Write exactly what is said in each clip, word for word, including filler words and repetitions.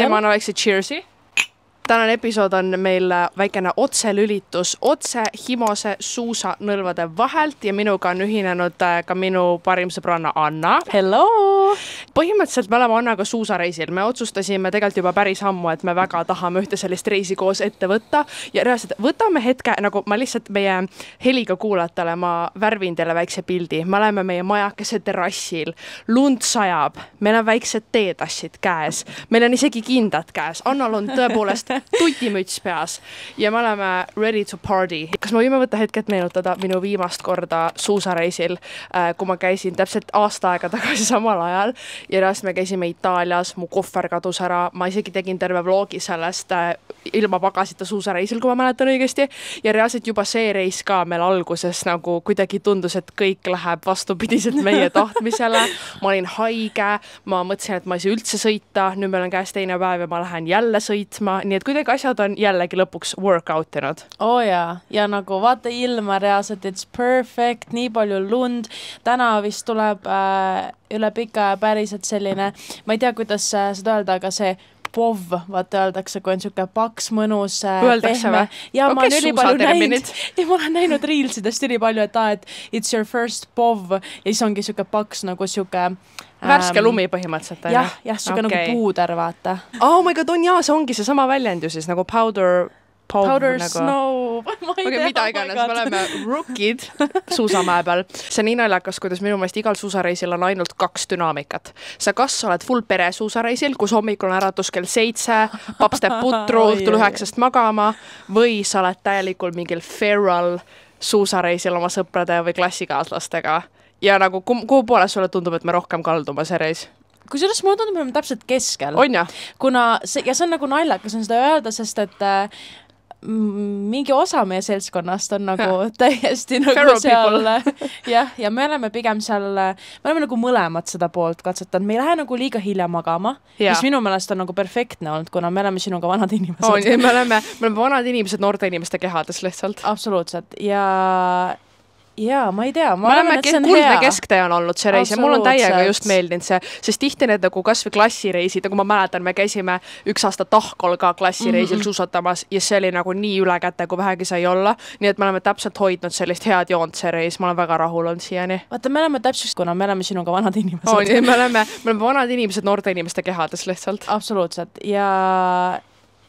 teeme Anna väikse cheers'i. Tänane episood on meil väikene otselülitus otse himose suusanõlvade vahelt ja minuga on ühinenud ka minu parim sõbranna Anna. Hello! Põhimõtteliselt me oleme Annaga suusareisil. Me otsustasime tegelikult juba päris ammu, et me väga tahame ühte sellist reisi koos ette võtta. Ja reaalselt võtame hetke, nagu ma lihtsalt meie heliga kuulatele, ma värvin teile väikse pildi. Me oleme meie majakese terrassil. Lund sajab. Meil on väiksed teetassid käes. Meil on isegi kindad käes. Annal on tõepoolest tutimüts peas ja me oleme ready to party. Kas me võime võtta hetket meenutada minu viimast korda suusareisil, kui ma käisin täpselt aasta aega tagasi samal ajal ja reast me käisime Itaalias, mu kohver kadus ära, ma isegi tegin terve vlogi sellest ilma pagasita suusareisil, kui ma mäletan õigesti, ja reaalselt juba see reis ka meil alguses nagu kuidagi tundus, et kõik läheb vastupidiselt meie tahtmisele. Ma olin haige, ma mõtlesin, et ma ei saa üldse sõita, nüüd meil on käes teine päev ja ma lähen jälle sõitma, nii et kuidagi asjad on jällegi lõpuks workout inud. Oo jaa, ja nagu vaata ilma reaalselt, it's perfect, nii palju lund, täna vist tuleb üle pika päriselt selline, ma ei tea, kuidas seda öelda, aga see pov, vaata öeldakse, kui on siuke paks, mõnus, pehme. Ja ma olen näinud riilsidest üli palju, et it's your first pov ja siis ongi siuke paks nagu siuke värske lumi põhimõtteliselt. Jah, jah, siuke nagu puuder, vaata. Oh my god, on jaa, see ongi see sama väljend ju siis, nagu powder... Powder snow. Okei, mida iganes, me oleme rookid suusamäe peal. See on nii naljakas, kuidas minu meelest igal suusareisil on ainult kaks dünaamikat. Sa kas oled full pere suusareisil, kus hommikul on äratus kell seitse, paps teeb putru, õhtul üheksast magama, või sa oled täielikul mingil feral suusareisil oma sõprade või klassikaaslastega. Ja nagu kuhu poole sulle tundub, et me rohkem kaldume see reis? Kusjuures mulle tundub, et me oleme täpselt keskel. On jah. Ja see on nagu naljakas on seda öelda, sest et mingi osa meie seltskonnast on nagu täiesti nagu seal ja me oleme pigem seal, me oleme nagu mõlemad seda poolt katsetanud, me ei lähe nagu liiga hilja magama, mis minu meelest on nagu perfektne olnud, kuna me oleme sinuga vanad inimesed. Me oleme vanad inimesed noorte inimeste kehades lihtsalt. Absoluutselt ja jaa, ma ei tea, ma arvan, et see on hea. Kuldne kesktee on olnud see reis ja mul on täiega just meeldinud see, sest tihti need nagu kasvõi klassireisid, nagu ma mäletan, me käisime üks aasta Tahkol ka klassireisil suusatamas ja see oli nagu nii ülekäte, kui vähegi sai olla, nii et me oleme täpselt hoidnud sellist head joont see reis, ma olen väga rahul olnud siiani. Vaata, me oleme täpselt, kuna me oleme sinuga vanad inimesed. Me oleme vanad inimesed noorte inimeste kehades lihtsalt. Absoluutselt ja...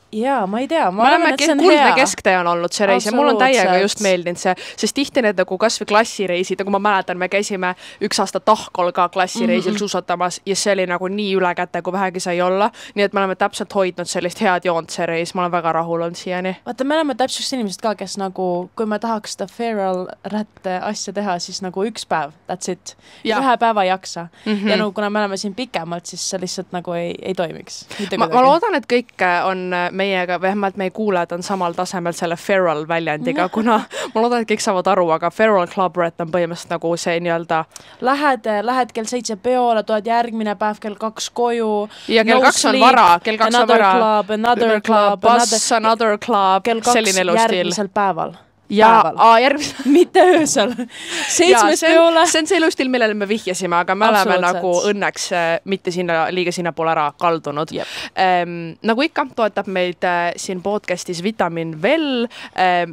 jaa, ma ei tea, ma arvan, et see on hea. Kuldne kesktee on olnud see reis ja mul on täiega just meeldinud see, sest tihti need nagu kasvõi klassireisid, nagu ma mäletan, me käisime üks aasta Tahkol ka klassireisil suusatamas ja see oli nagu nii ülekäte, kui vähegi sai olla, nii et me oleme täpselt hoidnud sellist head joont see reis, ma olen väga rahul olnud siiani. Vaata, me oleme täpselt inimesed ka, kes nagu, kui me tahaks seda feral rätte asja teha, siis nagu üks päev, that's it, ühe päeva jaksa ja nagu kuna me oleme siin pikemalt, siis see lihtsalt nagu ei toimiks. Ma loodan, et kõik on meiega, vähemalt meie kuulajad on samal tasemel selle feral väljendiga, kuna ma loodan, et kõik saavad aru, aga feral club rat on põhimõtteliselt nagu see nii-öelda lähed, lähed kell seitse peole, tuled järgmine päev kell kaks koju ja kell kaks on vara, kell kaks on vara another club, bus, another club, selline elustiil. Kell kaks järgmisel päeval. Jaa, järgmisel. Mitte öösel. Seitsmes peole. See on see elustiil, millele me vihjasime, aga me oleme nagu õnneks mitte liiga sinna poole ära kaldunud. Nagu ikka, toetab meid siin podcastis Vitamin Well.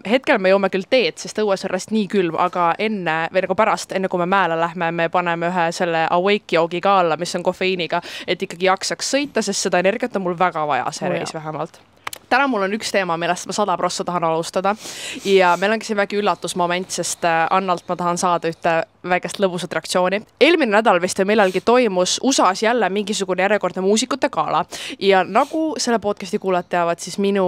Hetkel me joome küll teed, sest õues on rest nii külm, aga enne, või nagu pärast, enne kui me mäele lähme, me paneme ühe selle awake joogi ka alla, mis on kofeiiniga, et ikkagi jaksaks sõita, sest seda energiat on mul väga vaja, see reis vähemalt. Täna mul on üks teema, millest ma sada prossa tahan alustada ja meil ongi see väike üllatusmoment, sest Annalt ma tahan saada ühte väikest lõbusat reaktsiooni. Eelmine nädal vist või millalgi toimus U S A-s jälle mingisugune järjekordne muusikute gala ja nagu selle podcasti kuulajad teavad, siis minu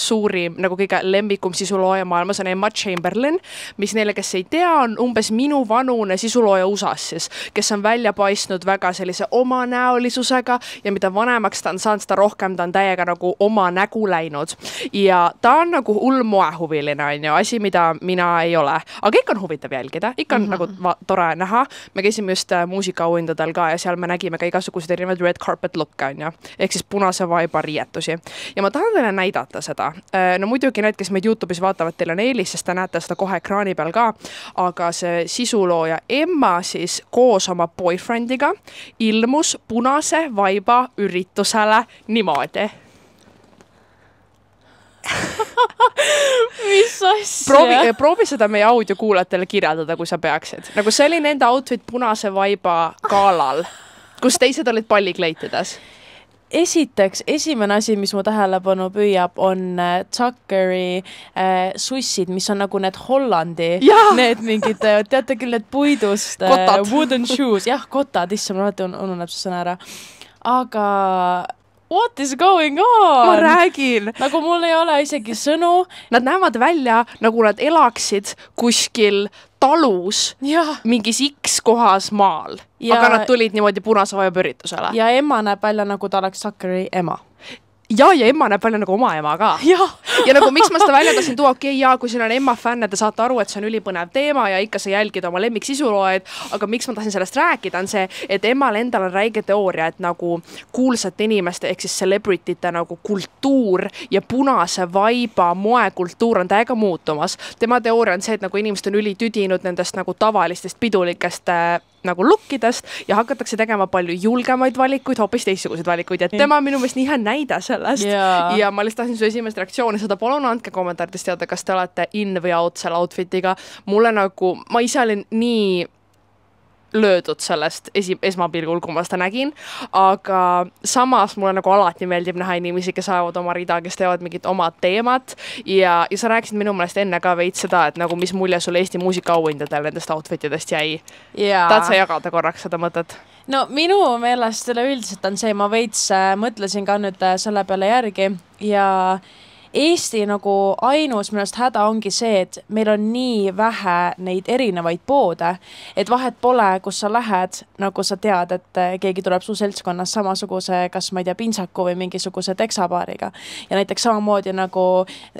suurim, nagu kõige lemmikum sisulooja maailmas on Emma Chamberlain, mis neile, kes ei tea, on umbes minu vanune sisulooja U S A-s siis, kes on välja paistnud väga sellise oma näolisusega ja mida vanemaks ta on saanud, seda rohkem ta on täiega nagu oma nägu läinud. Ja ta on nagu hull moehuviline, on ju, asi, mida mina ei ole. Aga ikka on huvitav jälgida, ikka on nagu vaadata. väga tore näha. Me käisime just muusikaauhindadel ka ja seal me nägime ka igasugused erinevad red carpet looke, on ju, ehk siis punase vaiba riietusi. Ja ma tahan teile näidata seda. No muidugi need, kes meid YouTube'is vaatavad, teil on eelis, sest te näete seda kohe ekraani peal ka, aga see sisulooja Emma siis koos oma boyfriendiga ilmus punase vaiba üritusele niimoodi. Mis asja? Proovi, proovi seda meie audiokuulajatele kirjeldada, kui sa peaksid. Nagu see oli nende outfit punase vaiba galal, kus teised olid pallikleitides. Esiteks, esimene asi, mis mu tähelepanu püüab, on Tuckeri äh, sussid, mis on nagu need Hollandi, ja! Need mingid, teate küll, need puidust, äh, wooden shoes, jah, kotad, issam, ma vaatan, ununeb see sõna ära. Aga... What is going on? Ma räägin. Nagu mul ei ole isegi sõnu. Nad näevad välja, nagu nad elaksid kuskil talus ja. Mingis X kohas maal. Ja. Aga nad tulid niimoodi punase vaiba üritusele. Ja Emma näeb välja, nagu ta oleks Tuckeri ema. Ja, ja Emma näeb välja nagu oma ema ka. Ja, ja nagu miks ma seda väljendasin tuua, okei, okay, jaa, kui siin on Emma fänne, te saate aru, et see on ülipõnev teema ja ikka sa jälgid oma lemmik sisuloojaid, aga miks ma tahtsin sellest rääkida, on see, et Emmal endal on räige teooria, et nagu kuulsate inimeste, ehk siis celebritite nagu kultuur ja punase vaiba moekultuur on täiega muutumas. Tema teooria on see, et nagu inimesed on ülitüdinud nendest nagu tavalistest pidulikest nagu lukkidest ja hakatakse tegema palju julgemaid valikuid, hoopis teistsugused valikuid ja tema minu meelest nii hea näide sellest yeah. Ja ma lihtsalt tahtsin su esimest reaktsiooni seda palun andke kommentaarides teada, kas te olete in või out selle outfitiga. Mulle nagu, ma ise olin nii löödud sellest esi, esmapilgul, kui ma seda nägin, aga samas mulle nagu alati meeldib näha inimesi, kes ajavad oma rida, kes teevad mingit omad teemat ja, ja sa rääkisid minu mõelest enne ka veits seda, et nagu mis mulje sulle Eesti muusikaauhindadel nendest outfitidest jäi. Yeah. Tahad sa jagada korraks seda mõtet? No minu meelest üldiselt on see, ma veits mõtlesin ka nüüd selle peale järgi ja Eesti nagu ainus minust häda ongi see, et meil on nii vähe neid erinevaid poode, et vahet pole, kus sa lähed, nagu sa tead, et keegi tuleb su seltskonnas samasuguse, kas ma ei tea, pintsaku või mingisuguse teksapaariga. Ja näiteks samamoodi nagu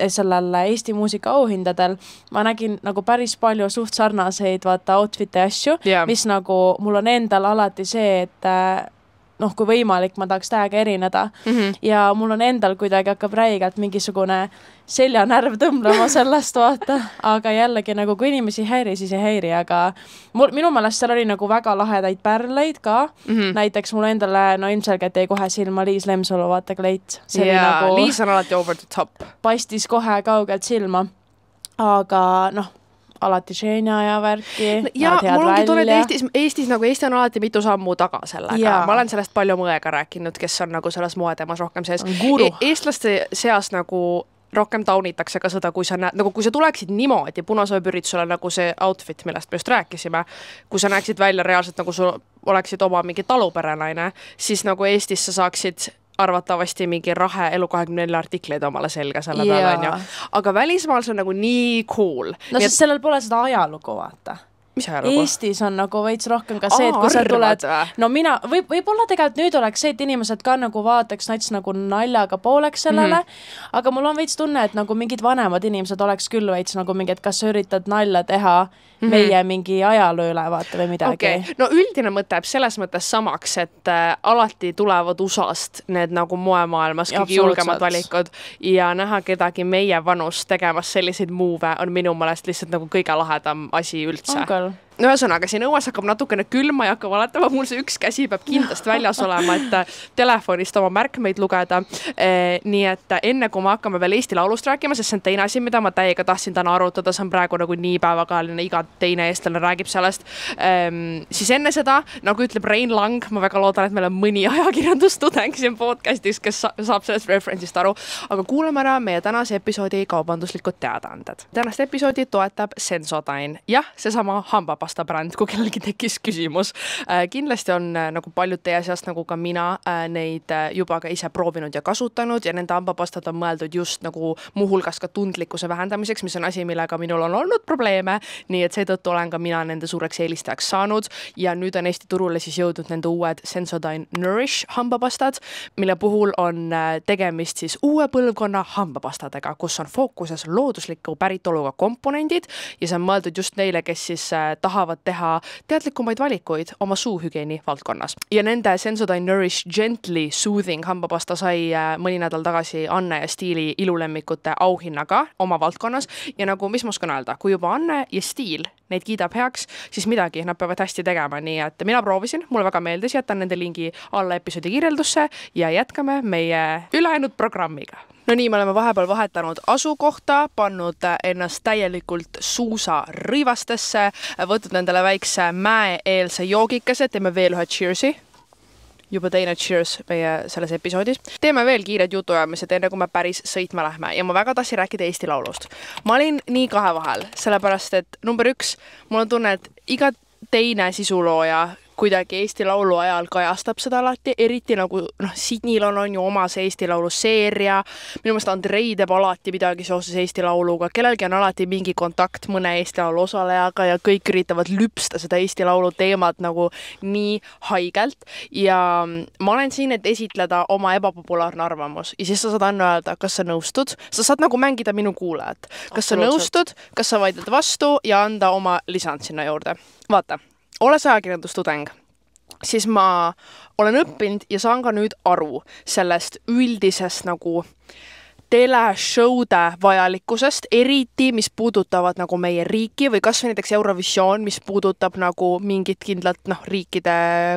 sellel Eesti muusika auhindadel, ma nägin nagu päris palju suht sarnaseid vaata outfite asju, yeah. Mis nagu mul on endal alati see, et... noh, kui võimalik, ma tahaks täiega erineda. Mm -hmm. Ja mul on endal kuidagi hakkab räigelt mingisugune seljanärv tõmblema sellest vaata, aga jällegi nagu kui inimesi häiri, siis ei häiri, aga mul, minu meelest seal oli nagu väga lahedaid pärleid ka. Mm -hmm. Näiteks mul endale, no ilmselgelt jäi kohe silma Liis Lemsalu vaata kleit. See yeah, nagu, Liis on alati over the top. Paistis kohe kaugelt silma, aga noh, alati Xenia ja värki. Ja mul ongi tulnud Eestis, Eestis nagu Eesti on alati mitu sammu taga sellega. Ja. Ma olen sellest palju mõega rääkinud, kes on nagu selles moetemas rohkem sees. E eestlaste seas nagu rohkem taunitakse ka seda, kui sa näed, nagu kui sa tuleksid niimoodi, punase vaiba üritusele nagu see outfit, millest me just rääkisime, kui sa näeksid välja reaalselt nagu sul oleksid oma mingi taluperenaine, siis nagu Eestis sa saaksid arvatavasti mingi rahe elu kahekümne nelja artikleid omale selga selle yeah. Peale on ju. Aga välismaal see on nagu nii cool. No nii, sest et... sellel pole seda ajalugu vaata. Mis ajalugu? Eestis on nagu veits rohkem ka see, et kui sa tuled... No mina, võib, võib-olla tegelikult nüüd oleks see, et inimesed ka nagu vaataks nats nagu naljaga pooleks sellele, mm -hmm. Aga mul on veits tunne, et nagu mingid vanemad inimesed oleks küll veits nagu mingi, et kas sa üritad nalja teha mm -hmm. meie mingi ajaloo üle vaata või midagi. Okay. No üldine mõte jääb selles mõttes samaks, et äh, alati tulevad U S A-st need nagu moemaailmas kõige julgemad valikud ja näha kedagi meie vanus tegemas selliseid moove on minu mõelest lihtsalt nagu kõige lahedam asi üldse. Okay. No ühesõnaga, siin õues hakkab natukene külma ja hakkab aletama, mul see üks käsi peab kindlasti väljas olema, et telefonist oma märkmeid lugeda. E, nii et enne kui me hakkame veel Eesti Laulust rääkima, sest see on teine asi, mida ma täiega tahtsin täna arutada, see on praegu nagu nii päevakajaline, iga teine eestlane räägib sellest. E, siis enne seda, nagu ütleb Rein Lang, ma väga loodan, et meil on mõni ajakirjandustudeng siin podcastis, kes saab sellest referentsist aru, aga kuulame ära meie tänase episoodi kaubanduslikud teadaanded. Tänast episoodi toetab Sensodyne. Jah, seesama hambapasta bränd, kui kellelgi tekis küsimus. Äh, kindlasti on äh, nagu paljud teie seast, nagu ka mina, äh, neid äh, juba ka ise proovinud ja kasutanud ja nende hambapastad on mõeldud just nagu muuhulgas ka tundlikkuse vähendamiseks, mis on asi, millega minul on olnud probleeme, nii et seetõttu olen ka mina nende suureks eelistajaks saanud ja nüüd on Eesti turule siis jõudnud nende uued Sensodyne Nourish hambapastad, mille puhul on äh, tegemist siis uue põlvkonna hambapastadega, kus on fookuses loodusliku päritoluga komponendid ja see on mõeldud just neile, kes siis äh, tahavad tahavad teha teadlikumaid valikuid oma suuhügieeni valdkonnas. Ja nende Sensodyne Nourish Gently Soothing hambapasta sai mõni nädal tagasi Anne&Stiili ilulemmikute auhinnaga oma valdkonnas. Ja nagu, mis ma oskan öelda, kui juba Anne&Stiil neid kiidab heaks, siis midagi nad peavad hästi tegema. Nii et mina proovisin, mulle väga meeldis, jätan nende lingi alla episoodi kirjeldusse ja jätkame meie ülejäänud programmiga. No nii, me oleme vahepeal vahetanud asukohta, pannud ennast täielikult suusa rõivastesse, võtnud endale väikse mäe-eelse joogikese, teeme veel ühe cheersi. Juba teine cheers meie selles episoodis. Teeme veel kiired jutuajamised, enne kui me päris sõitma lähme. Ja ma väga tahtsin rääkida Eesti Laulust. Ma olin nii kahe vahel, sellepärast, et number üks, mul on tunne, et iga teine sisulooja kuidagi Eesti Laulu ajal kajastab seda alati, eriti nagu noh, Sidnil on, on ju omas Eesti Laulu seeria, minu mõelest Andrei teeb alati midagi seoses Eesti Lauluga, kellelgi on alati mingi kontakt mõne Eesti Laulu osalejaga ja kõik üritavad lüpsta seda Eesti Laulu teemat nagu nii haigelt ja ma olen siin, et esitleda oma ebapopulaarne arvamus ja siis sa saad Anna öelda, kas sa nõustud, sa saad nagu mängida minu kuulajat, kas sa nõustud, kas sa vaidled vastu ja anda oma lisand sinna juurde. Vaata. Olles ajakirjandustudeng, siis ma olen õppinud ja saan ka nüüd aru sellest üldisest nagu teleshowde vajalikkusest, eriti mis puudutavad nagu meie riiki või kas või näiteks Eurovision, mis puudutab nagu mingit kindlat noh, riikide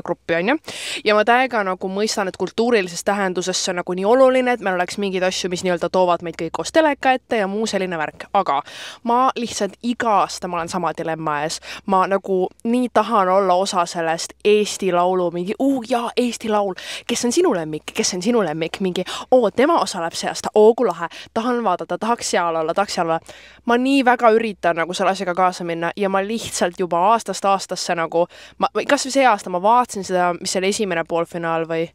gruppi on ju. Ja ma täiega nagu mõistan, et kultuurilises tähenduses see on nagu nii oluline, et meil oleks mingid asju, mis nii-öelda toovad meid kõik koos teleka ette ja muu selline värk. Aga ma lihtsalt iga aasta ma olen sama dilemma ees. Ma nagu nii tahan olla osa sellest Eesti Laulu mingi, uu jaa, Eesti Laul, kes on sinu lemmik, kes on sinu lemmik, mingi, oo, tema osaleb see aasta, oogu lahe, tahan vaadata, tahaks seal olla, tahaks seal olla. Ma nii väga üritan nagu selle asjaga kaasa minna ja ma lihtsalt juba aastast aastasse nagu, ma, kas see aasta ma vaatasin seda, mis see oli esimene poolfinaal või?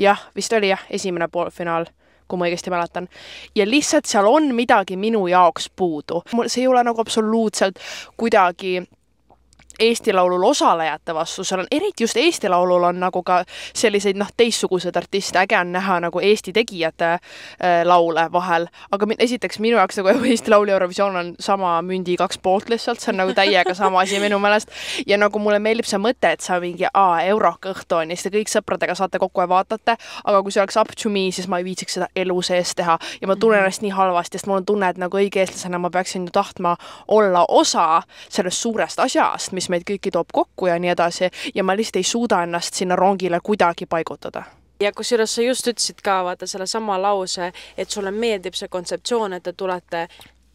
Jah, vist oli jah, esimene poolfinaal, kui ma õigesti mäletan. Ja lihtsalt seal on midagi minu jaoks puudu. Mul see ei ole nagu absoluutselt kuidagi Eesti Laulul osalejate vastu, seal on eriti just Eesti Laulul on nagu ka selliseid noh, teissugused artiste, äge on näha nagu Eesti tegijate äh, laule vahel, aga esiteks minu jaoks nagu Eesti Laul Eurovision on sama mündi kaks poolt lihtsalt, see on nagu täiega sama asi minu meelest ja nagu mulle meeldib see mõte, et sa mingi aa, euroka õhtu on ja seda kõik sõpradega saate kokku ja vaatate, aga kui see oleks up to me, siis ma ei viitsiks seda elu sees teha ja ma tunnen ennast nii halvasti, sest mul on tunne, et nagu õige eestlasena ma peaksin ju tahtma olla osa sellest suurest asjast, mis meid kõiki toob kokku ja nii edasi ja ma lihtsalt ei suuda ennast sinna rongile kuidagi paigutada. Ja kusjuures sa just ütlesid ka, vaata, selle sama lause, et sulle meeldib see kontseptsioon, et te tulete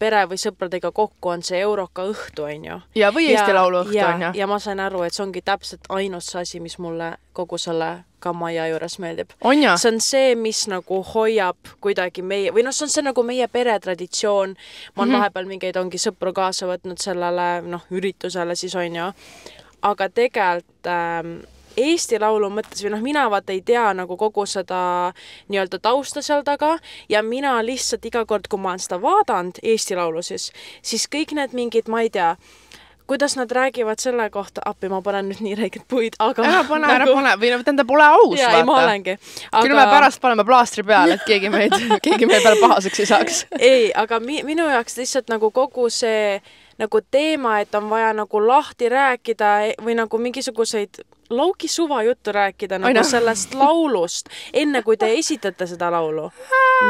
pere või sõpradega kokku, on see euroka õhtu, on ju. Ja või Eesti ja, Laulu õhtu, ja, on ju. Ja ma sain aru, et see ongi täpselt ainus asi, mis mulle kogu selle ka maja juures meeldib. On ja. See on see, mis nagu hoiab kuidagi meie, või noh, see on see nagu meie peretraditsioon. Ma on mm-hmm. vahepeal mingeid ongi sõpru kaasa võtnud sellele, noh, üritusele siis on ju. Aga tegelikult ähm, Eesti Laulu mõttes, või noh, mina vaata ei tea nagu kogu seda nii-öelda tausta seal taga ja mina lihtsalt iga kord, kui ma olen seda vaadanud Eesti Laulu siis, siis kõik need mingid, ma ei tea, kuidas nad räägivad selle kohta, appi, ma panen nüüd nii räägid puid, aga... Ära pane, nagu... ära pane, või tenda pole aus, ja, vaata. Ei, ma olengi. Aga... Küll me pärast paneme plaastri peale, et keegi meid, keegi meid peale pahaseks ei saaks. Ei, aga mi minu jaoks lihtsalt nagu kogu see nagu teema, et on vaja nagu lahti rääkida või nagu mingisuguseid lauki suva juttu rääkida nagu Aina. Sellest laulust, enne kui te esitate seda laulu.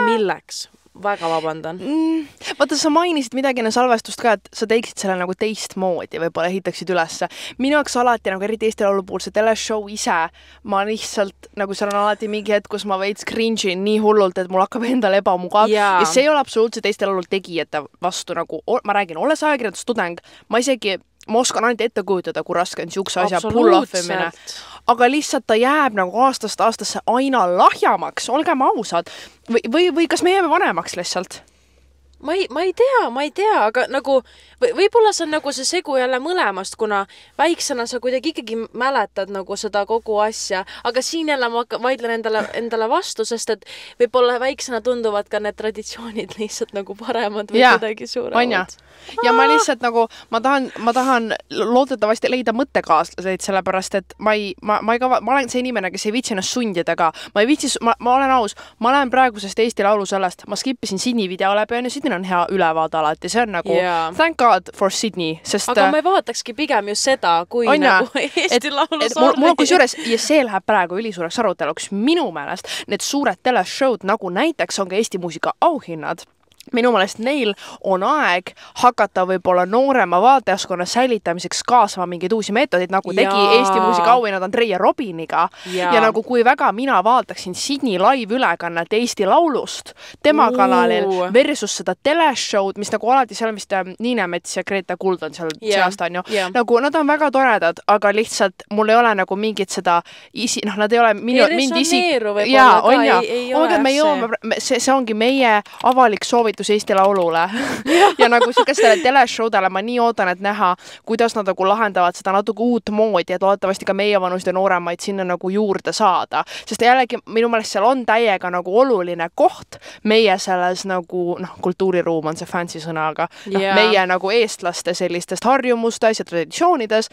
Milleks? Väga vabandan. Mm, vaata, sa mainisid midagi enne salvestust ka, et sa teeksid selle nagu teistmoodi, võib-olla ehitaksid ülesse. Minu jaoks alati, nagu eriti Eesti Laulu puhul, see teleshow ise, ma lihtsalt, nagu seal on alati mingi hetk, kus ma veits cringe'in nii hullult, et mul hakkab endale ebamugav. Yeah. Ja see ei ole absoluutselt Eesti Laulu tegijate vastu, nagu ma räägin, olles ajakirjandustudeng, ma isegi ma oskan ainult ette kujutada, kui raske on siukse asja pullafemine. Aga lihtsalt ta jääb nagu aastast aastasse aina lahjamaks, olgem ausad. Või, või, või kas me jääme vanemaks lihtsalt? Ma ei, ma ei tea, ma ei tea, aga nagu võib-olla see on nagu see segu jälle mõlemast, kuna väiksena sa kuidagi ikkagi mäletad nagu seda kogu asja, aga siin jälle ma vaidlen endale, endale vastu, sest et võib-olla väiksena tunduvad ka need traditsioonid lihtsalt nagu paremad või ja, kuidagi suuremad. Ja ma lihtsalt nagu, ma tahan, ma tahan loodetavasti leida mõttekaaslaseid, sellepärast et ma ei, ma, ma, ei ka, ma olen see inimene, kes ei viitsi ennast sundida ka. Ma ei viitsi, ma, ma olen aus, ma olen praegusest Eesti Laulu sellest, ma skippisin Sidni videole peal ja Sidni on hea ülevaade alati, see on nagu yeah. thank God, God for Sydney, sest aga me vaatakski pigem just seda, kui on, nagu Eesti Laulu sordi. Mul on kusjuures, ja see läheb praegu ülisuureks aruteluks, minu meelest need suured teleshowd, nagu näiteks on ka Eesti muusika auhinnad, minu meelest neil on aeg hakata võib-olla noorema vaatajaskonna säilitamiseks kaasama mingeid uusi meetodeid, nagu tegi Jaa. Eesti muusika auhinnad Andrea Robiniga. Jaa. Ja nagu kui väga mina vaataksin Sidni live ülekannet Eesti Laulust tema Uu. kanalil versus seda teleshowd, mis nagu alati seal, mis te Niine Mets ja Greta Kuld on seal yeah. seast on ju. Yeah. Nagu nad on väga toredad, aga lihtsalt mul ei ole nagu mingit seda isi, noh, nad ei ole minu, ei mind isi... Jaa, on ja. Ei, ei ole, me jõuame, see, see ongi meie avalik soovitus Eesti Laulule ja nagu sellele teleshowdele ma nii oodan, et näha, kuidas nad nagu lahendavad seda natuke uut moodi, et loodetavasti ka meie vanust ja nooremaid sinna nagu juurde saada, sest jällegi minu meelest seal on täiega nagu oluline koht meie selles nagu, noh, kultuuriruum on see fancy sõna, aga no, yeah. meie nagu eestlaste sellistest harjumustes ja traditsioonides,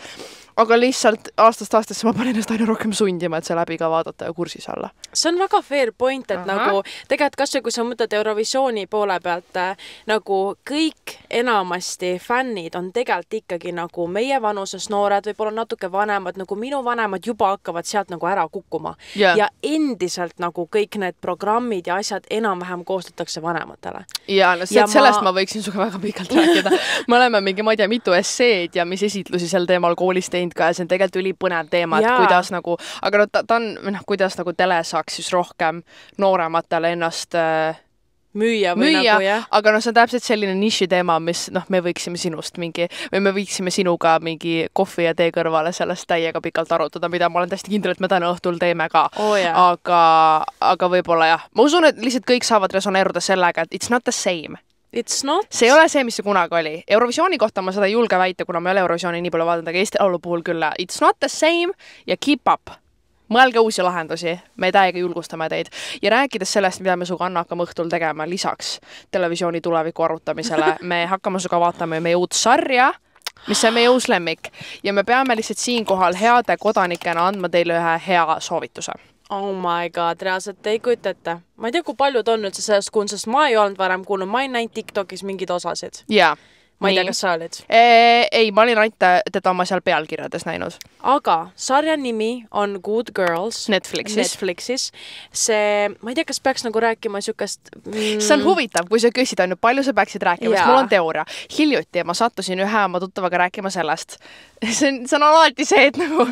aga lihtsalt aastast aastasse ma panen ennast aina rohkem sundima, et see läbi ka vaadata ja kursis olla. See on väga fair point, et Aha. nagu tegelikult kas see, kui sa mõtled Eurovisiooni poole pealt, nagu kõik enamasti fännid on tegelikult ikkagi nagu meie vanuses noored, võib-olla natuke vanemad, nagu minu vanemad juba hakkavad sealt nagu ära kukkuma. Yeah. Ja endiselt nagu kõik need programmid ja asjad enam-vähem koostatakse vanematele. Ja, no, ja ma... sellest ma võiksin suga väga pikalt rääkida. Me oleme mingi, ma ei tea, mitu esseed ja mis esitlusi sel teemal koolist teinud ka ja see on tegelikult ülipõnev teema, et kuidas nagu, aga no ta, ta on, noh, kuidas nagu tele saaks siis rohkem noorematele ennast äh, müüa või müüa, nagu, jah. Aga noh, see on täpselt selline niši teema, mis, noh, me võiksime sinust mingi, või me võiksime sinuga mingi kohvi ja tee kõrvale sellest täiega pikalt arutada, mida ma olen täiesti kindel, et me täna õhtul teeme ka. Oh, yeah. Aga, aga võib-olla jah. Ma usun, et lihtsalt kõik saavad resoneeruda sellega, et it's not the same. It's not. See ei ole see, mis see kunagi oli. Eurovisiooni kohta ma seda ei julge väita, kuna ma ei ole Eurovisiooni nii palju vaadanud, aga Eesti Laulu puhul küll. It's not the same ja keep up. Mõelge uusi lahendusi, me täiega julgustame teid. Ja rääkides sellest, mida me suga Anna hakkame õhtul tegema lisaks televisiooni tuleviku arutamisele, me hakkame suga vaatama meie uut sarja, mis on meie uus lemmik. Ja me peame lihtsalt siin kohal heade kodanikena andma teile ühe hea soovituse. Oh my god, reaalselt ei kujutata. Ma ei tea, kui paljud on nüüd sellest kuulnud, sest ma ei olnud varem kuulnud. Ma ei näinud TikTokis mingid osasid. Jaa. Ma ei tea, kas sa olid. Ei, ma olin ainult teda oma seal pealkirjades näinud. Aga sarja nimi on Good Girls. Netflixis. Netflixis. See, ma ei tea, kas peaks nagu rääkima siukest... Mm... See on huvitav, kui sa küsid, on ju, palju sa peaksid rääkima, sest mul on teooria. Hiljuti ma sattusin ühe oma tuttavaga rääkima sellest. See on, see on alati see, et nagu...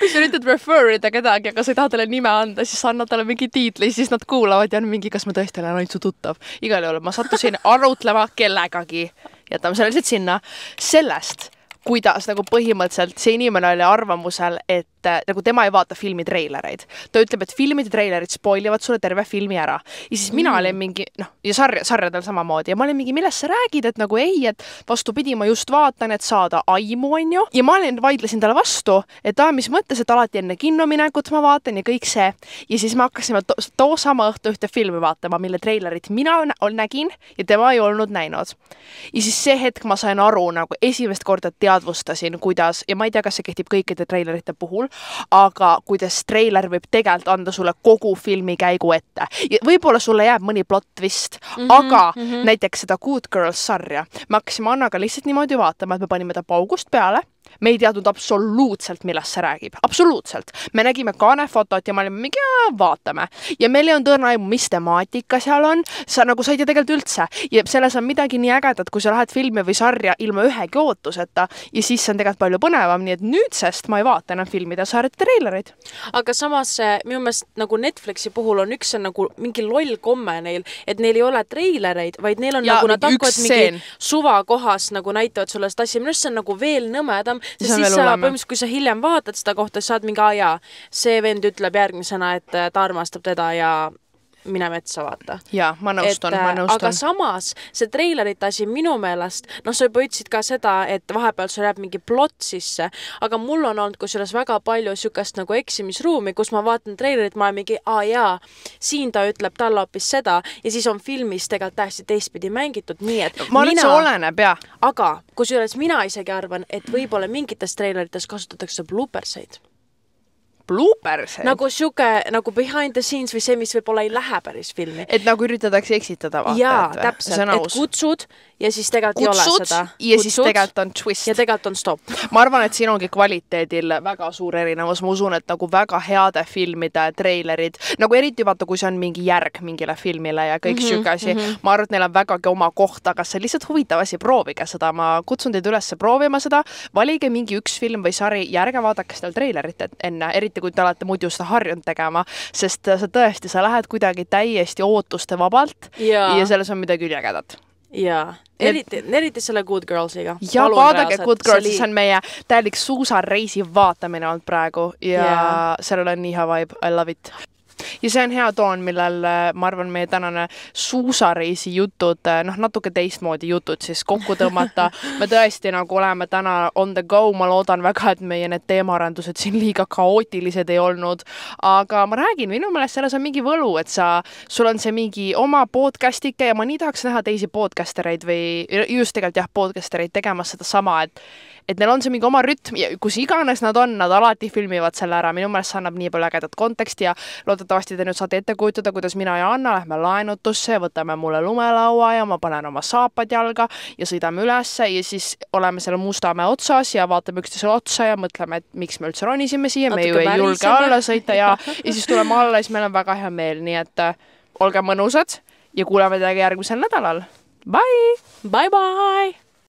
kui sa üritad referida kedagi, aga sa ei taha talle nime anda, siis annad talle mingi tiitli, siis nad kuulavad ja on mingi, kas ma tõesti olen ainult su tuttav. Igal juhul ma sattusin arutlema kellegagi. Jätame selle lihtsalt sinna sellest, kuidas nagu põhimõtteliselt see inimene oli arvamusel, et nagu tema ei vaata filmitreilereid. Ta ütleb, et filmid ja treilerid spoilivad sulle terve filmi ära. Ja siis mina olin mingi, noh, ja sarja, sarjadel samamoodi. Ja ma olin mingi, millest sa räägid, et nagu ei, et vastupidi, ma just vaatan, et saada aimu, on ju. Ja ma olin, vaidlesin talle vastu, et ta, mis mõttes, et alati enne kinnominekut ma vaatan ja kõik see. Ja siis me hakkasime to, too sama õhtu ühte filmi vaatama, mille treilerit mina nägin ja tema ei olnud näinud. Ja siis see hetk ma sain aru, nagu esimest korda teadvustasin, kuidas, ja ma ei tea, kas see kehtib kõikide treilerite puhul, aga kuidas treiler võib tegelikult anda sulle kogu filmi käigu ette. Ja võib-olla sulle jääb mõni plot twist, mm -hmm, aga mm -hmm. näiteks seda Good Girls sarja. Me hakkasime Annaga lihtsalt niimoodi vaatama, et me panime ta paugust peale. Me ei teadnud absoluutselt, millest see räägib. Absoluutselt. Me nägime kaanefotot ja me olime mingi, jaa, vaatame. Ja meil ei olnud õrna aimu, mis temaatika seal on. Sa nagu said ja tegelikult üldse. Ja selles on midagi nii ägedat, kui sa lähed filmi või sarja ilma ühegi ootuseta. Ja siis on tegelikult palju põnevam, nii et nüüdsest ma ei vaata enam filmide sarjade treilereid. Aga samas, minu meelest nagu Netflixi puhul on üks on nagu mingi loll komme neil, et neil ei ole treilereid, vaid neil on ja, nagu nad hakkavad mingi suva kohas nagu näitavad sulle seda asja. Minu arust see on nagu veel nõmedam, sest siis sa põhimõtteliselt, kui sa hiljem vaatad seda kohta, saad mingi aja. See vend ütleb järgmisena, et ta armastab teda ja... mine metsa vaata. Jaa, ma nõustan, ma nõustan. Aga samas, see treilerite asi minu meelest, noh, sa juba ütlesid ka seda, et vahepeal sul jääb mingi plot sisse, aga mul on olnud kusjuures väga palju siukest nagu eksimisruumi, kus ma vaatan treilerit, ma olen mingi, aa jaa, siin ta ütleb talle hoopis seda ja siis on filmis tegelikult täiesti teistpidi mängitud, nii et ma olen, see oleneb, jah. Aga kusjuures mina isegi arvan, et võib-olla mingites treilerites kasutatakse blooperseid. bloopersed. Nagu siuke, nagu behind the scenes või see, mis võib-olla ei lähe päris filmi. Et nagu üritatakse eksitada vaatajat. Jaa, täpselt. Et kutsud ja siis tegelikult ei ole seda. Kutsud ja siis tegelikult on twist. Ja tegelikult on stop. Ma arvan, et siin ongi kvaliteedil väga suur erinevus. Ma usun, et nagu väga heade filmide treilerid, nagu eriti vaata, kui see on mingi järg mingile filmile ja kõik siuke asi. Ma arvan, et neil on vägagi oma kohta, kas see lihtsalt huvitav asi, proovige seda. Ma kutsun teid üles proovima seda. Valige mingi üks film või sari ja ärge vaadake seda treilerit enne, eriti kui te olete muidu seda harjunud tegema, sest sa tõesti, sa lähed kuidagi täiesti ootuste vabalt ja, ja selles on midagi üliägedat. Jaa, eriti, eriti selle Good Girlsiga. Ja vaadake Good Girls, see on meie täielik suusareisi vaatamine on praegu ja, ja sellel on nii hea vibe, I love it. Ja see on hea toon, millel ma arvan meie tänane suusareisi jutud, noh natuke teistmoodi jutud siis kokku tõmmata. Me tõesti nagu oleme täna on the go, ma loodan väga, et meie need teemaarendused siin liiga kaootilised ei olnud, aga ma räägin, minu mõelest selles on mingi võlu, et sa, sul on see mingi oma podcastike ja ma nii tahaks näha teisi podcastereid või just tegelikult jah, podcastereid tegemas seda sama, et et neil on see mingi oma rütm ja kus iganes nad on, nad alati filmivad selle ära. Minu mõelest annab nii palju ägedat konteksti ja loodetavasti te nüüd saate ette kujutada, kuidas mina ja Anna lähme laenutusse, võtame mulle lumelaua ja ma panen oma saapad jalga ja sõidame ülesse ja siis oleme selle Mustamäe otsas ja vaatame üksteisele otsa ja mõtleme, et miks me üldse ronisime siia, me ju ei julge alla sõita ja, ja siis tuleme alla ja siis meil on väga hea meel. Nii et olge mõnusad ja kuuleme teiega järgmisel nädalal. Bye! Bye bye!